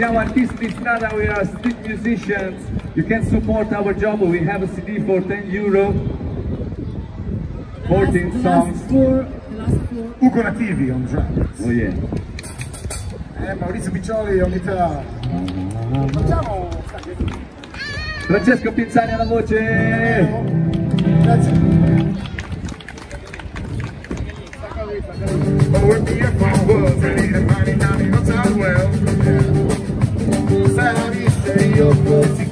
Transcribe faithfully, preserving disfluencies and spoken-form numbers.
Our artists in Strada, we are street musicians. You can support our job. We have a C D for ten euro, fourteen last, songs. Last four, last four. Ugo Nativi on drums. Oh yeah. E Maurizio Piccioli on chitarra. Facciamo Francesco Pizzani alla voce. Grazie. But we're here for words. Say, I say, you're